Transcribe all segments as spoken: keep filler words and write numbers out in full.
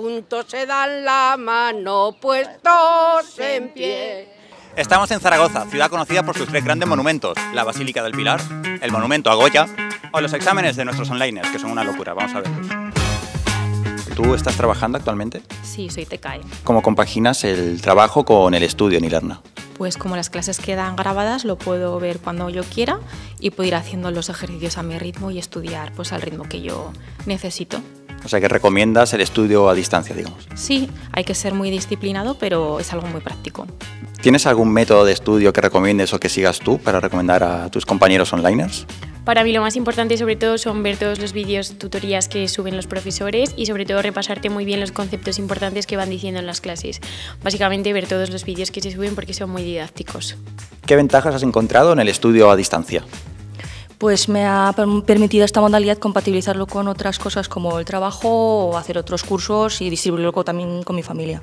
juntos se dan la mano, puestos en pie. Estamos en Zaragoza, ciudad conocida por sus tres grandes monumentos, la Basílica del Pilar, el Monumento a Goya o los exámenes de nuestros onliners, que son una locura, vamos a verlos. ¿Tú estás trabajando actualmente? Sí, soy T C A E. ¿Cómo compaginas el trabajo con el estudio en Ilerna? Pues como las clases quedan grabadas, lo puedo ver cuando yo quiera y puedo ir haciendo los ejercicios a mi ritmo y estudiar pues al ritmo que yo necesito. O sea que recomiendas el estudio a distancia, digamos. Sí, hay que ser muy disciplinado, pero es algo muy práctico. ¿Tienes algún método de estudio que recomiendes o que sigas tú para recomendar a tus compañeros onliners? Para mí lo más importante sobre todo son ver todos los vídeos, tutorías que suben los profesores y sobre todo repasarte muy bien los conceptos importantes que van diciendo en las clases. Básicamente ver todos los vídeos que se suben porque son muy didácticos. ¿Qué ventajas has encontrado en el estudio a distancia? Pues me ha permitido esta modalidad compatibilizarlo con otras cosas como el trabajo o hacer otros cursos y distribuirlo también con mi familia.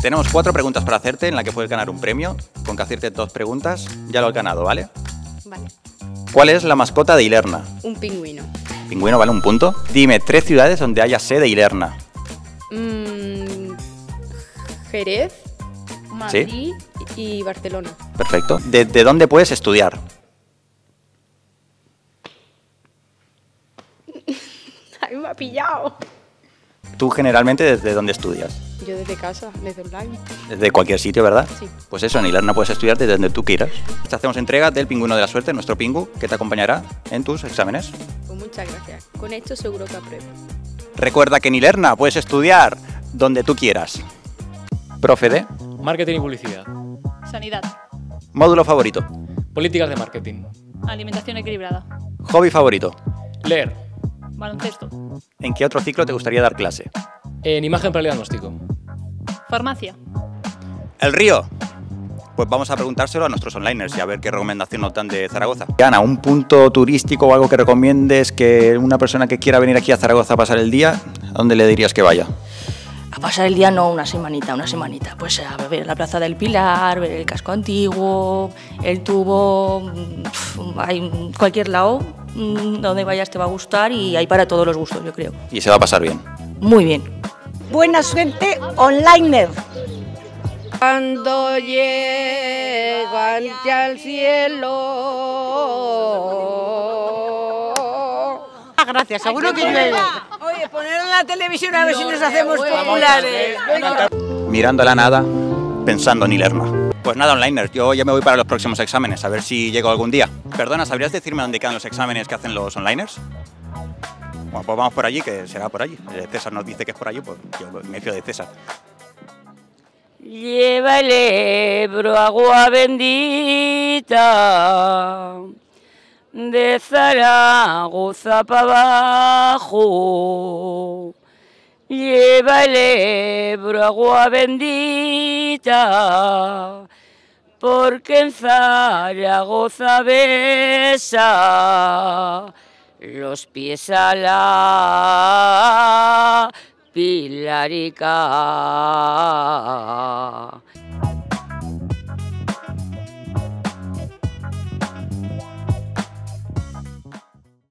Tenemos cuatro preguntas para hacerte en la que puedes ganar un premio. Con que hacerte dos preguntas ya lo has ganado, ¿vale? Vale. ¿Cuál es la mascota de Ilerna? Un pingüino. ¿Pingüino vale un punto? Dime tres ciudades donde haya sede Ilerna. Mm, Jerez, Madrid, ¿sí?, y Barcelona. Perfecto. ¿De, de dónde puedes estudiar? Ay, me ha pillado. ¿Tú generalmente desde dónde estudias? Yo desde casa, desde online. Desde cualquier sitio, ¿verdad? Sí. Pues eso, en Ilerna puedes estudiar desde donde tú quieras. Te hacemos entrega del pingüino de la suerte, nuestro pingu, que te acompañará en tus exámenes. Pues muchas gracias. Con esto seguro que apruebo. Recuerda que en Ilerna puedes estudiar donde tú quieras. Profe de Marketing y Publicidad. Sanidad. Módulo favorito. Políticas de marketing. Alimentación equilibrada. Hobby favorito. Leer. Baloncesto. ¿En qué otro ciclo te gustaría dar clase? En imagen para el diagnóstico. Farmacia. El río. Pues vamos a preguntárselo a nuestros onliners y a ver qué recomendación nos dan de Zaragoza. Ana, ¿un punto turístico o algo que recomiendes que una persona que quiera venir aquí a Zaragoza a pasar el día, ¿a dónde le dirías que vaya? A pasar el día no, una semanita, una semanita. Pues a ver la Plaza del Pilar, ver el casco antiguo, el tubo, hay cualquier lado, donde vayas te va a gustar y hay para todos los gustos, yo creo. Y se va a pasar bien. Muy bien. Buena suerte, onliner. Cuando llegan ya al cielo. Gracias, seguro que llueve. Oye, poner en la televisión a ver si nos hacemos populares. Mirando a la nada, pensando en Ilerna. Pues nada, onliners, yo ya me voy para los próximos exámenes, a ver si llego algún día. Perdona, ¿sabrías decirme dónde quedan los exámenes que hacen los onliners? Bueno, pues vamos por allí, que será por allí. César nos dice que es por allí, pues yo me fío de César. Lleva el Ebro agua bendita, de Zaragoza para abajo. Lleva el Ebro agua bendita, porque en Zaragoza besa los pies a la Pilarica.